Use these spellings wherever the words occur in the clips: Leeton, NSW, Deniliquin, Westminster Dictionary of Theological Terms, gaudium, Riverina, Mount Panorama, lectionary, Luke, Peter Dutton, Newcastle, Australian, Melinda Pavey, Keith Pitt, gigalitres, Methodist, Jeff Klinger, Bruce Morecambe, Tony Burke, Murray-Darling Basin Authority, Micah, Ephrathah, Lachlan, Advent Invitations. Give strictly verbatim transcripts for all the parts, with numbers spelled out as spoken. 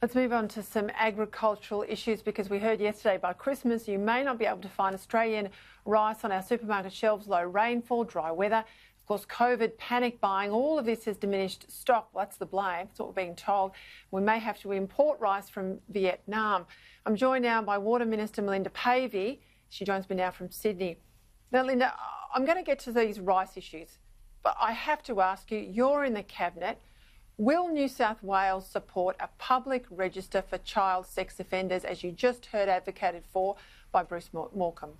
Let's move on to some agricultural issues, because we heard yesterday by Christmas you may not be able to find Australian rice on our supermarket shelves. Low rainfall, dry weather, of course COVID, panic buying, all of this has diminished stock. Well, that's the blame, that's what we're being told. We may have to import rice from Vietnam. I'm joined now by Water Minister Melinda Pavey. She joins me now from Sydney. Now, Linda, I'm going to get to these rice issues, but I have to ask you, you're in the Cabinet. Will New South Wales support a public register for child sex offenders, as you just heard advocated for by Bruce Morecambe?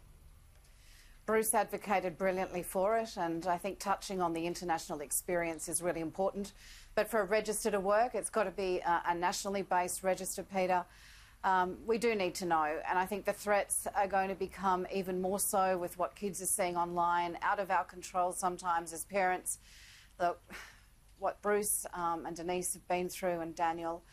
Bruce advocated brilliantly for it, and I think touching on the international experience is really important. But for a register to work, it's got to be a nationally based register, Peter. Um, we do need to know, and I think the threats are going to become even more so with what kids are seeing online, out of our control sometimes as parents. Look, what Bruce um, and Denise have been through, and Daniel,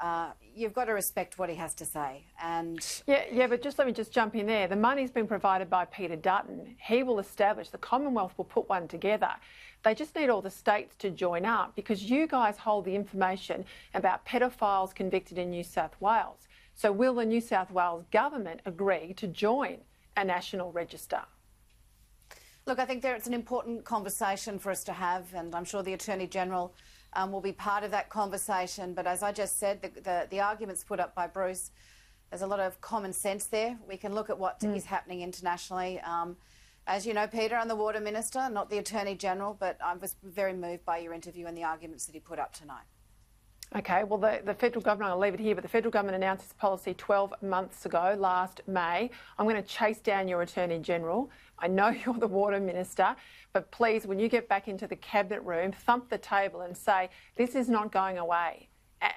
uh, you've got to respect what he has to say. And yeah, yeah, but just let me just jump in there. The money's been provided by Peter Dutton. He will establish, the Commonwealth will put one together. They just need all the states to join up, because you guys hold the information about pedophiles convicted in New South Wales. So will the New South Wales government agree to join a national register? Look, I think there, it's an important conversation for us to have, and I'm sure the Attorney-General um, will be part of that conversation. But as I just said, the, the, the arguments put up by Bruce, there's a lot of common sense there. We can look at what mm. is happening internationally. Um, As you know, Peter, I'm the Water Minister, not the Attorney-General, but I was very moved by your interview and the arguments that he put up tonight. OK, well, the, the federal government, I'll leave it here, but the federal government announced its policy twelve months ago, last May. I'm going to chase down your Attorney-General. I know you're the Water Minister, but please, when you get back into the Cabinet room, thump the table and say, this is not going away.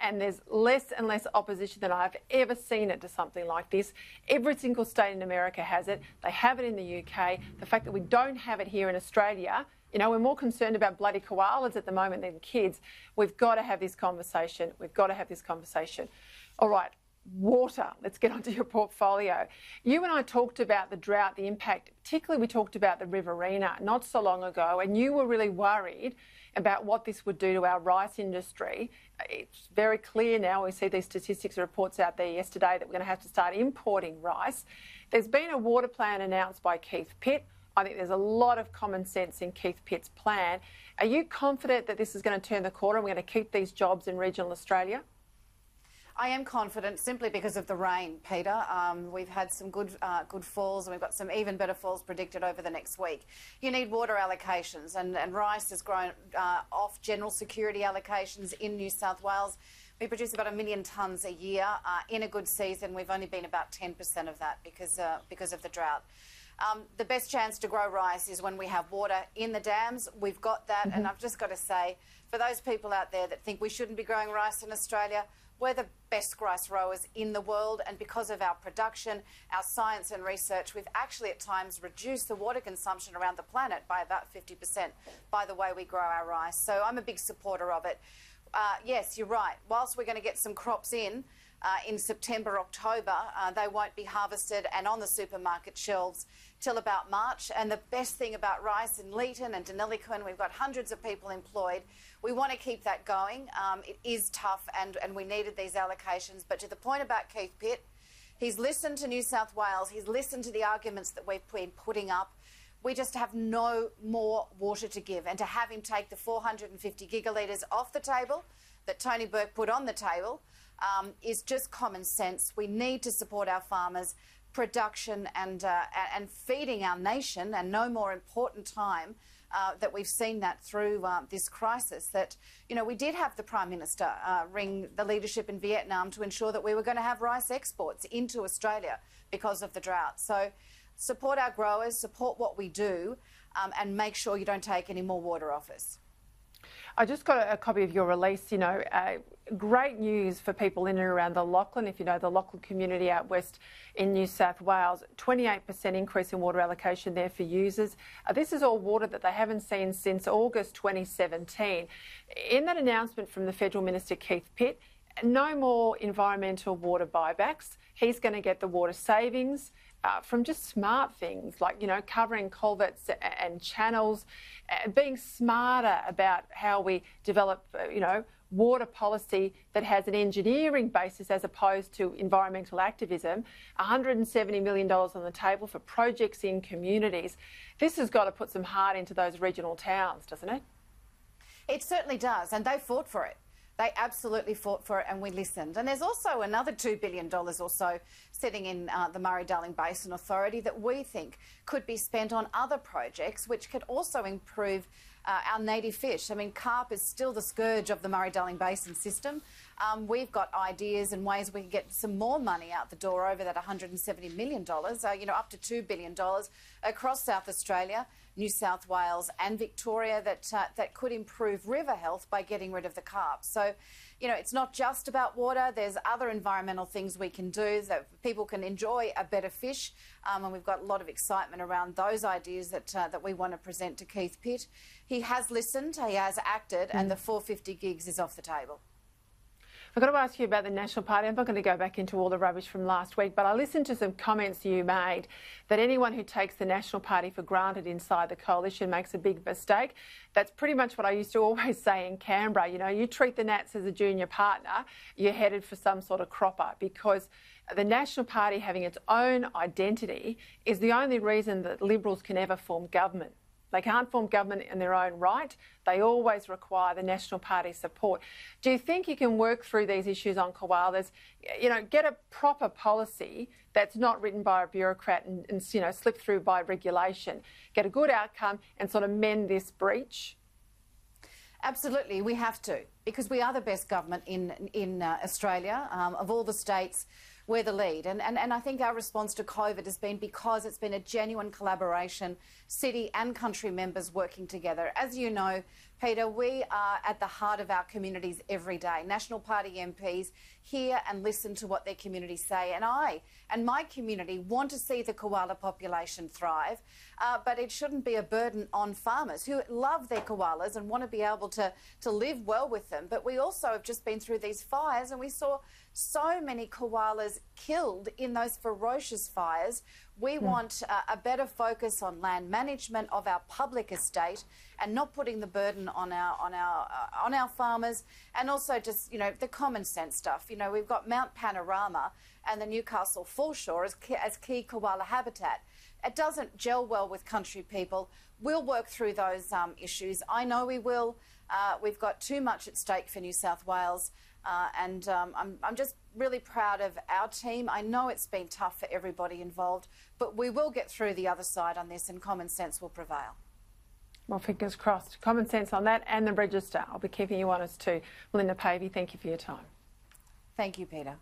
And there's less and less opposition than I've ever seen it to something like this. Every single state in America has it. They have it in the U K. The fact that we don't have it here in Australia, you know, we're more concerned about bloody koalas at the moment than kids. We've got to have this conversation. We've got to have this conversation. All right, water. Let's get onto your portfolio. You and I talked about the drought, the impact. Particularly, we talked about the Riverina not so long ago, and you were really worried about what this would do to our rice industry. It's very clear now, we see these statistics reports out there yesterday, that we're going to have to start importing rice. There's been a water plan announced by Keith Pitt. I think there's a lot of common sense in Keith Pitt's plan. Are you confident that this is going to turn the corner and we're going to keep these jobs in regional Australia? I am confident, simply because of the rain, Peter. Um, we've had some good uh, good falls, and we've got some even better falls predicted over the next week. You need water allocations, and, and rice has grown uh, off general security allocations in New South Wales. We produce about a million tonnes a year. Uh, in a good season, we've only been about ten percent of that because, uh, because of the drought. Um, the best chance to grow rice is when we have water in the dams. We've got that, mm-hmm. and I've just got to say, for those people out there that think we shouldn't be growing rice in Australia, we're the best rice growers in the world, and because of our production, our science and research, we've actually at times reduced the water consumption around the planet by about fifty percent by the way we grow our rice. So I'm a big supporter of it. Uh, yes, you're right. Whilst we're going to get some crops in uh, in September, October, uh, they won't be harvested and on the supermarket shelves till about March. And the best thing about rice in Leeton and Deniliquin, we've got hundreds of people employed. We want to keep that going. Um, it is tough, and, and we needed these allocations. But to the point about Keith Pitt, he's listened to New South Wales. He's listened to the arguments that we've been putting up. We just have no more water to give. And to have him take the four hundred fifty gigalitres off the table that Tony Burke put on the table um, is just common sense. We need to support our farmers. Production and uh, and feeding our nation, and no more important time uh, that we've seen that through uh, this crisis. That, you know, we did have the Prime Minister uh, ring the leadership in Vietnam to ensure that we were going to have rice exports into Australia because of the drought. So support our growers, support what we do, um, and make sure you don't take any more water off us. I just got a copy of your release, you know, uh, great news for people in and around the Lachlan. If you know the Lachlan community out west in New South Wales, twenty-eight percent increase in water allocation there for users. Uh, this is all water that they haven't seen since August twenty seventeen. In that announcement from the Federal Minister Keith Pitt, no more environmental water buybacks. He's going to get the water savings Uh, from just smart things like, you know, covering culverts and channels, uh, being smarter about how we develop, uh, you know, water policy that has an engineering basis as opposed to environmental activism, one hundred and seventy million dollars on the table for projects in communities. This has got to put some heart into those regional towns, doesn't it? It certainly does, and they fought for it. They absolutely fought for it, and we listened. And there's also another two billion dollars or so sitting in uh, the Murray-Darling Basin Authority that we think could be spent on other projects which could also improve uh, our native fish. I mean, carp is still the scourge of the Murray-Darling Basin system. Um, we've got ideas and ways we can get some more money out the door over that one hundred and seventy million dollars, uh, you know, up to two billion dollars across South Australia, New South Wales and Victoria that uh, that could improve river health by getting rid of the carp. So, you know, it's not just about water. There's other environmental things we can do that people can enjoy a better fish, um, and we've got a lot of excitement around those ideas that uh, that we want to present to Keith Pitt. He has listened, he has acted, mm. and the four hundred and fifty gigs is off the table. I've got to ask you about the National Party. I'm not going to go back into all the rubbish from last week, but I listened to some comments you made that anyone who takes the National Party for granted inside the coalition makes a big mistake. That's pretty much what I used to always say in Canberra. You know, you treat the Nats as a junior partner, you're headed for some sort of cropper, because the National Party having its own identity is the only reason that Liberals can ever form government. They can't form government in their own right. They always require the National Party's support. Do you think you can work through these issues on koalas? You know, get a proper policy that's not written by a bureaucrat and, and you know, slipped through by regulation. Get a good outcome and sort of mend this breach? Absolutely, we have to, because we are the best government in, in uh, Australia, um, of all the states. We're the lead, and, and, and I think our response to COVID has been because it's been a genuine collaboration, city and country members working together. As you know, Peter, we are at the heart of our communities every day. National Party M Ps hear and listen to what their communities say, and I and my community want to see the koala population thrive, uh, but it shouldn't be a burden on farmers who love their koalas and want to be able to, to live well with them. But we also have just been through these fires, and we saw so many koalas killed in those ferocious fires. We want uh, a better focus on land management of our public estate and not putting the burden on our on our uh, on our farmers, and also just, you know, the common sense stuff. You know, we've got Mount Panorama and the Newcastle foreshore as key, as key koala habitat. It doesn't gel well with country people. We'll work through those um, issues. I know we will. Uh, we've got too much at stake for New South Wales. Uh, and um, I'm, I'm just really proud of our team. I know it's been tough for everybody involved, but we will get through the other side on this, and common sense will prevail. Well, fingers crossed. Common sense on that and the register. I'll be keeping you honest too. Melinda Pavey, thank you for your time. Thank you, Peter.